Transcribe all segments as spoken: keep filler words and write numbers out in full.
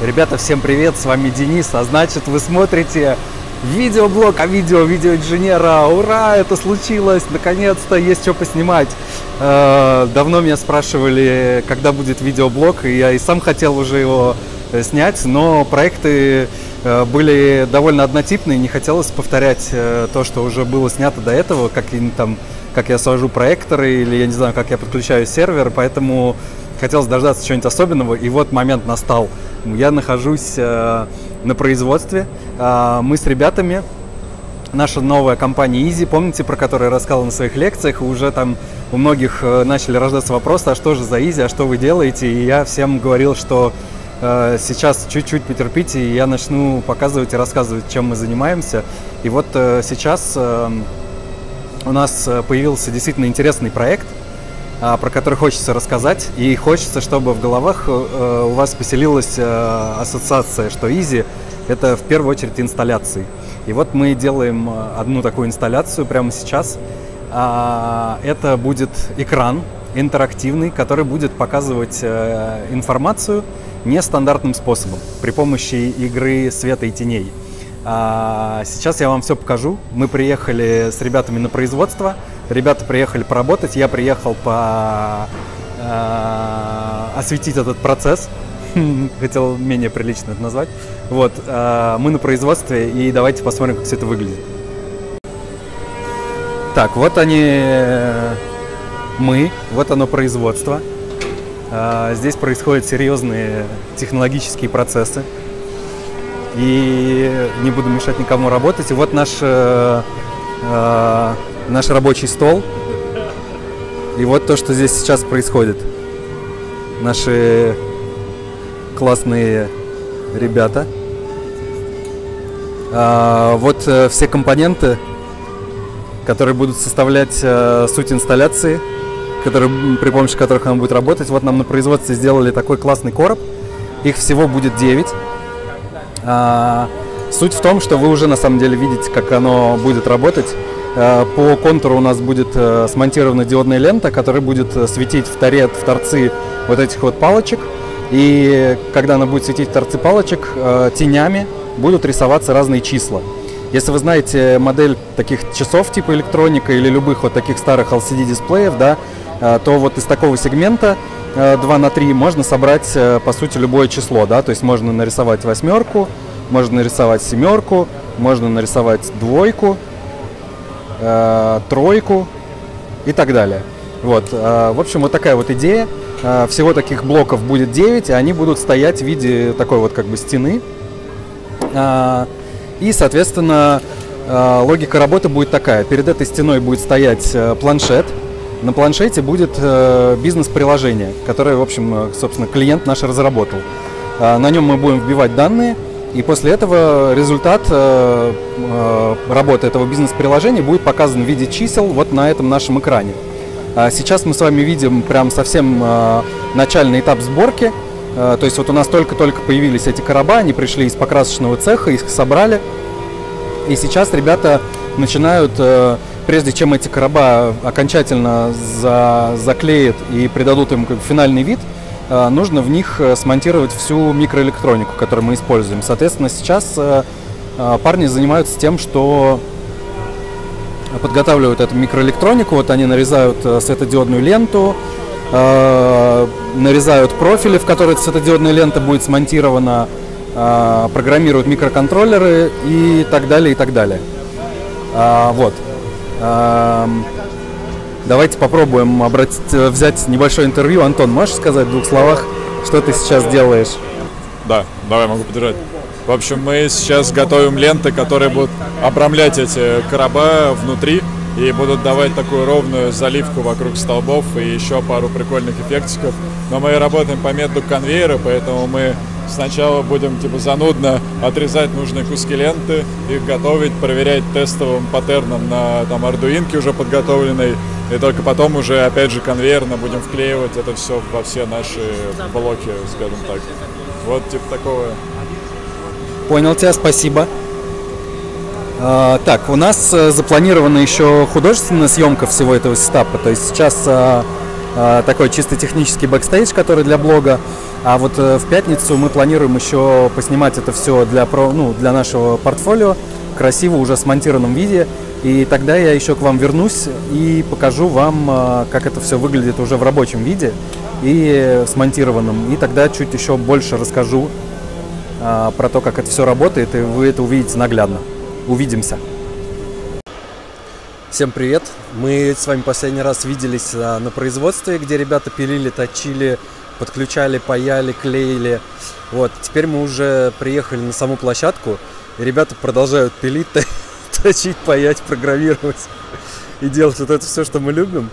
Ребята, всем привет, с вами Денис, а значит вы смотрите видеоблог, а видео видеоинженера. Ура, это случилось, наконец-то есть что поснимать. Давно меня спрашивали, когда будет видеоблог, и я и сам хотел уже его снять, но проекты были довольно однотипные, не хотелось повторять то, что уже было снято до этого, как, там, как я сажу проекторы или я не знаю, как я подключаю сервер, поэтому хотелось дождаться чего-нибудь особенного, и вот момент настал. Я нахожусь э, на производстве. Э, мы с ребятами, наша новая компания Изи, помните, про которую я рассказывал на своих лекциях, уже там у многих начали рождаться вопросы, а что же за Изи, а что вы делаете? И я всем говорил, что э, сейчас чуть-чуть потерпите, и я начну показывать и рассказывать, чем мы занимаемся. И вот э, сейчас э, у нас появился действительно интересный проект, про который хочется рассказать, и хочется, чтобы в головах э, у вас поселилась э, ассоциация, что Easy — это в первую очередь инсталляции. И вот мы делаем одну такую инсталляцию прямо сейчас. А, это будет экран интерактивный, который будет показывать э, информацию нестандартным способом при помощи игры света и теней. А, сейчас я вам все покажу. Мы приехали с ребятами на производство. Ребята приехали поработать, я приехал по... э, осветить этот процесс. Хотел менее прилично это назвать. Вот, э, мы на производстве, и давайте посмотрим, как все это выглядит. Так, вот они мы, вот оно производство. Э, здесь происходят серьезные технологические процессы. И не буду мешать никому работать. И вот наш... Э, э, наш рабочий стол, и вот то, что здесь сейчас происходит. Наши классные ребята. А, вот все компоненты, которые будут составлять а, суть инсталляции, которые, при помощи которых она будет работать. Вот нам на производстве сделали такой классный короб, их всего будет девять. А, суть в том, что вы уже на самом деле видите, как оно будет работать. По контуру у нас будет смонтирована диодная лента, которая будет светить в, торе, в торцы вот этих вот палочек. И когда она будет светить в торцы палочек, тенями будут рисоваться разные числа. Если вы знаете модель таких часов типа электроника или любых вот таких старых эл си ди-дисплеев, да, то вот из такого сегмента два на три можно собрать, по сути, любое число. Да? То есть можно нарисовать восьмерку, можно нарисовать семерку, можно нарисовать двойку, тройку и так далее. Вот, в общем, вот такая вот идея. Всего таких блоков будет девять, и они будут стоять в виде такой вот как бы стены. И, соответственно, логика работы будет такая. Перед этой стеной будет стоять планшет. На планшете будет бизнес-приложение, которое, в общем, собственно, клиент наш разработал. На нем мы будем вбивать данные. И после этого результат э, э, работы этого бизнес-приложения будет показан в виде чисел вот на этом нашем экране. А сейчас мы с вами видим прям совсем э, начальный этап сборки. Э, то есть вот у нас только-только появились эти короба, они пришли из покрасочного цеха, их собрали. И сейчас ребята начинают, э, прежде чем эти короба окончательно за, заклеят и придадут им финальный вид, нужно в них смонтировать всю микроэлектронику, которую мы используем. Соответственно, сейчас парни занимаются тем, что подготавливают эту микроэлектронику. Вот они нарезают светодиодную ленту, нарезают профили, в которые светодиодная лента будет смонтирована, программируют микроконтроллеры и так далее, и так далее. Вот. Давайте попробуем обратить, взять небольшое интервью. Антон, можешь сказать в двух словах, что ты сейчас делаешь? Да, давай, могу поддержать. В общем, мы сейчас готовим ленты, которые будут обрамлять эти короба внутри и будут давать такую ровную заливку вокруг столбов и еще пару прикольных эффектиков. Но мы работаем по методу конвейера, поэтому мы сначала будем типа занудно отрезать нужные куски ленты, их готовить, проверять тестовым паттерном на там ардуинке уже подготовленной, и только потом уже опять же конвейерно будем вклеивать это все во все наши блоки, скажем так. Вот типа такого. Понял тебя, спасибо. Так, у нас запланирована еще художественная съемка всего этого сетапа, то есть сейчас такой чисто технический бэкстейдж, который для блога. А вот в пятницу мы планируем еще поснимать это все для, ну, для нашего портфолио, красиво, уже в смонтированном виде. И тогда я еще к вам вернусь и покажу вам, как это все выглядит уже в рабочем виде и смонтированном. И тогда чуть еще больше расскажу про то, как это все работает, и вы это увидите наглядно. Увидимся! Всем привет! Мы с вами последний раз виделись на производстве, где ребята пилили, точили, подключали, паяли, клеили. Вот, теперь мы уже приехали на саму площадку, и ребята продолжают пилить, точить, паять, программировать и делать вот это все, что мы любим.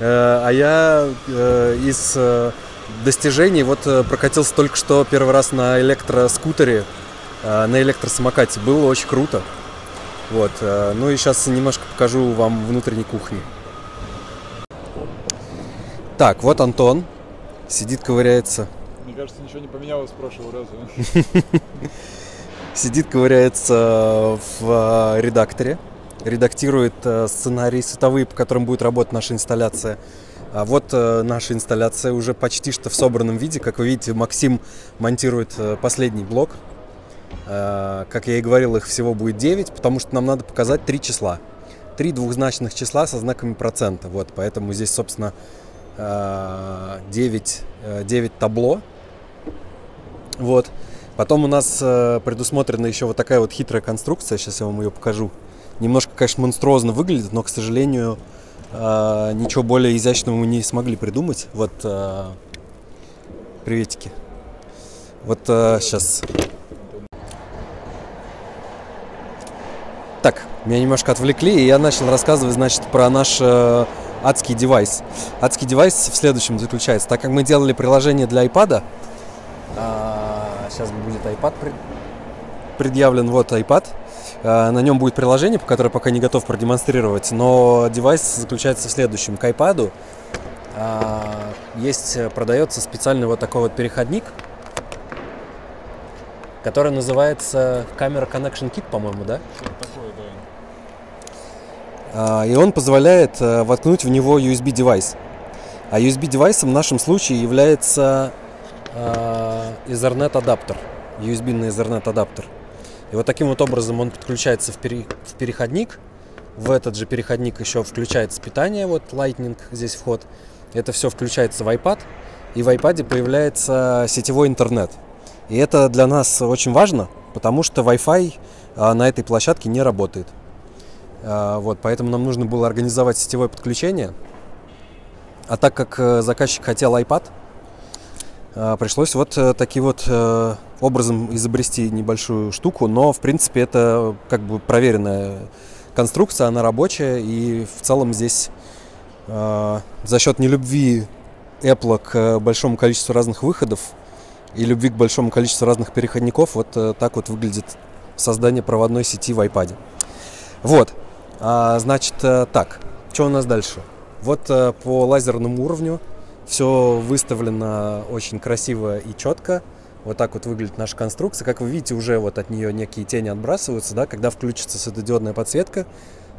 А я из достижений вот прокатился только что первый раз на электроскутере, на электросамокате. Было очень круто. Вот. Ну и сейчас немножко покажу вам внутренней кухни. Так, вот Антон сидит, ковыряется. Мне кажется, ничего не поменялось с прошлого раза. Сидит, ковыряется в редакторе, редактирует сценарии световые, по которым будет работать наша инсталляция. А вот наша инсталляция уже почти что в собранном виде. Как вы видите, Максим монтирует последний блок. Как я и говорил, их всего будет девять, потому что нам надо показать три числа. Три двухзначных числа со знаками процента. Вот, поэтому здесь, собственно, девять, девять табло. Вот. Потом у нас предусмотрена еще вот такая вот хитрая конструкция. Сейчас я вам ее покажу. Немножко, конечно, монструозно выглядит, но, к сожалению, ничего более изящного мы не смогли придумать. Вот, приветики. Вот сейчас. Так, меня немножко отвлекли, и я начал рассказывать, значит, про наш э, адский девайс. Адский девайс в следующем заключается. Так как мы делали приложение для iPad, э, сейчас будет iPad пред... предъявлен, вот iPad, э, на нем будет приложение, которое пока не готов продемонстрировать, но девайс заключается в следующем. К iPad э, есть, продается специальный вот такой вот переходник, который называется Camera Connection Kit, по-моему, да? И он позволяет воткнуть в него ю эс би-девайс. А ю эс би-девайсом в нашем случае является Ethernet-адаптер, ю эс би на Ethernet-адаптер. И вот таким вот образом он подключается в переходник. В этот же переходник еще включается питание, вот Lightning, здесь вход. Это все включается в iPad, и в iPad появляется сетевой интернет. И это для нас очень важно, потому что Wi-Fi на этой площадке не работает. Вот, поэтому нам нужно было организовать сетевое подключение. А так как заказчик хотел iPad, пришлось вот таким вот образом изобрести небольшую штуку. Но, в принципе, это как бы проверенная конструкция, она рабочая. И в целом здесь за счет нелюбви Apple к большому количеству разных выходов и любви к большому количеству разных переходников, вот так вот выглядит создание проводной сети в iPad. Вот. Значит, так, что у нас дальше? Вот по лазерному уровню все выставлено очень красиво и четко. Вот так вот выглядит наша конструкция. Как вы видите, уже вот от нее некие тени отбрасываются, да? Когда включится светодиодная подсветка,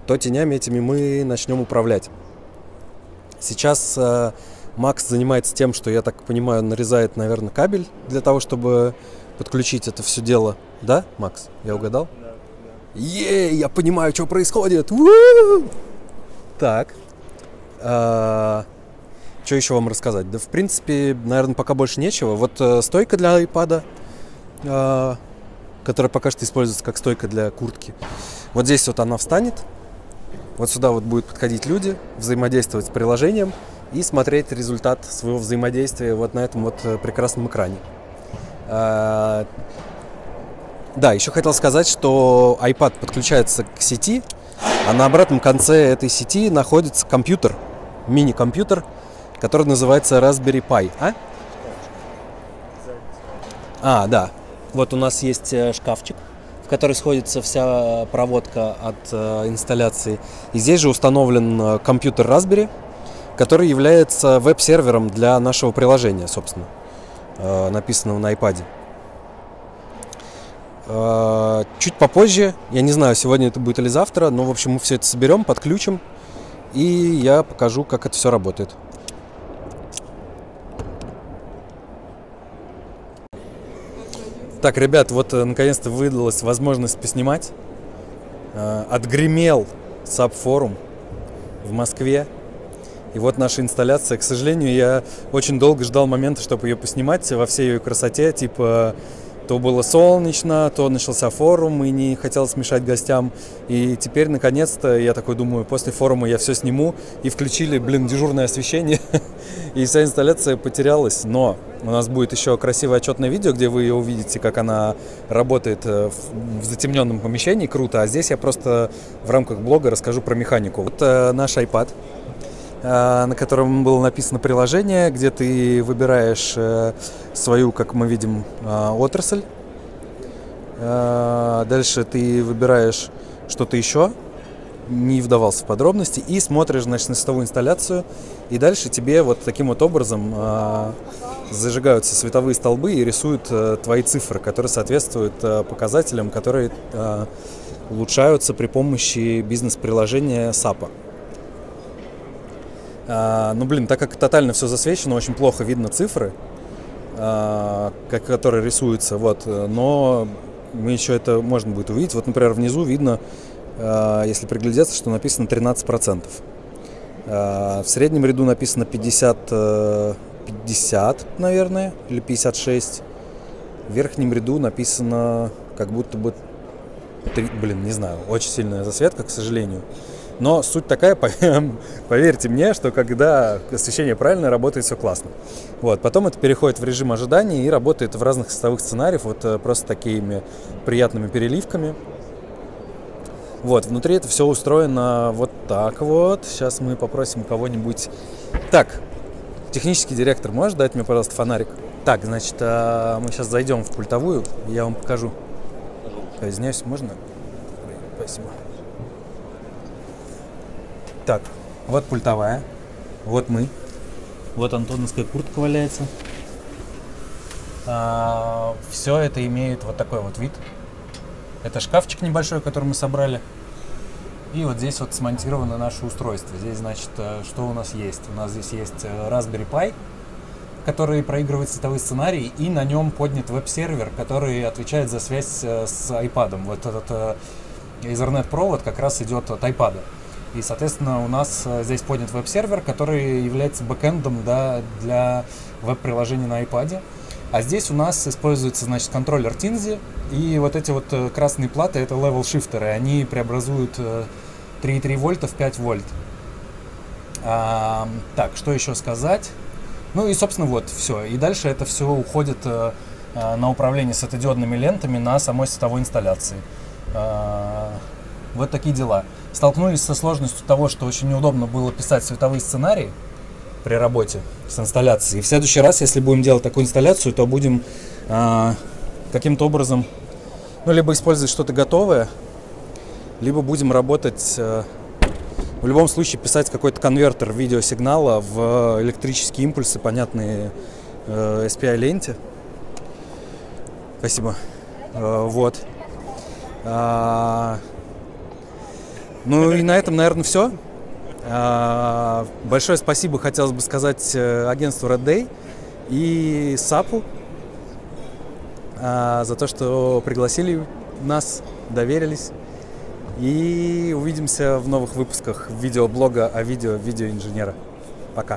то тенями этими мы начнем управлять. Сейчас Макс занимается тем, что, я так понимаю, нарезает, наверное, кабель для того, чтобы подключить это все дело. Да, Макс? Я угадал? Еее, я понимаю, что происходит. У-у-у! Так, а-а-а, что еще вам рассказать? Да, в принципе, наверное, пока больше нечего. Вот э, стойка для iPad, э, которая пока что используется как стойка для куртки. Вот здесь вот она встанет. Вот сюда вот будут подходить люди, взаимодействовать с приложением и смотреть результат своего взаимодействия вот на этом вот прекрасном экране. Э-э- Да, еще хотел сказать, что iPad подключается к сети, а на обратном конце этой сети находится компьютер, мини-компьютер, который называется Raspberry Pi. А? А, да. Вот у нас есть шкафчик, в который сходится вся проводка от инсталляции. И здесь же установлен компьютер Raspberry, который является веб-сервером для нашего приложения, собственно, написанного на iPad. Чуть попозже, я не знаю, сегодня это будет или завтра, но, в общем, мы все это соберем, подключим, и я покажу, как это все работает. Так, ребят, вот наконец-то выдалась возможность поснимать. Отгремел САП-форум в Москве. И вот наша инсталляция. К сожалению, я очень долго ждал момента, чтобы ее поснимать во всей ее красоте. Типа, то было солнечно, то начался форум, и не хотелось мешать гостям. И теперь, наконец-то, я такой думаю, после форума я все сниму. И включили, блин, дежурное освещение. И вся инсталляция потерялась. Но у нас будет еще красивое отчетное видео, где вы ее увидите, как она работает в затемненном помещении. Круто. А здесь я просто в рамках блога расскажу про механику. Вот наш iPad, на котором было написано приложение, где ты выбираешь свою, как мы видим, отрасль. Дальше ты выбираешь что-то еще, не вдавался в подробности, и смотришь, значит, на световую инсталляцию. И дальше тебе вот таким вот образом зажигаются световые столбы и рисуют твои цифры, которые соответствуют показателям, которые улучшаются при помощи бизнес-приложения сапа. А, ну, блин, так как тотально все засвечено, очень плохо видно цифры, а, которые рисуются, вот, но мы еще это можно будет увидеть. Вот, например, внизу видно, а, если приглядеться, что написано тринадцать процентов. А, в среднем ряду написано пятьдесят, пятьдесят, наверное, или пятьдесят шесть. В верхнем ряду написано как будто бы, три, блин, не знаю, очень сильная засветка, к сожалению. Но суть такая, поверьте мне, что когда освещение правильно, работает все классно. Вот. Потом это переходит в режим ожидания и работает в разных световых сценариях, вот просто такими приятными переливками. Вот, внутри это все устроено вот так вот. Сейчас мы попросим кого-нибудь. Так, технический директор, можешь дать мне, пожалуйста, фонарик? Так, значит, мы сейчас зайдем в пультовую, я вам покажу. Извиняюсь, можно? Спасибо. Так, вот пультовая, вот мы, вот антоновская куртка валяется. А, все это имеет вот такой вот вид. Это шкафчик небольшой, который мы собрали. И вот здесь вот смонтировано наше устройство. Здесь, значит, что у нас есть? У нас здесь есть Raspberry Pi, который проигрывает световые сценарии, и на нем поднят веб-сервер, который отвечает за связь с iPad. Вот этот Ethernet-провод как раз идет от iPad. И, соответственно, у нас здесь поднят веб-сервер, который является бэкэндом, да, для веб-приложения на iPad. А здесь у нас используется, значит, контроллер Tinzy. И вот эти вот красные платы — это левел-шифтеры. Они преобразуют три и три вольта в пять вольт. А, так, что еще сказать? Ну и, собственно, вот все. И дальше это все уходит а, на управление светодиодными лентами на самой световой инсталляции. А, вот такие дела. Столкнулись со сложностью того, что очень неудобно было писать световые сценарии при работе с инсталляцией. И в следующий раз, если будем делать такую инсталляцию, то будем э, каким-то образом, ну, либо использовать что-то готовое, либо будем работать, э, в любом случае, писать какой-то конвертер видеосигнала в электрические импульсы, понятные э, эс пи ай-ленте. Спасибо. Э, вот. Э, Ну и на этом, наверное, все. Большое спасибо хотелось бы сказать агентству Red Day и сапу за то, что пригласили нас, доверились. И увидимся в новых выпусках видеоблога о видео видеоинженера. Пока.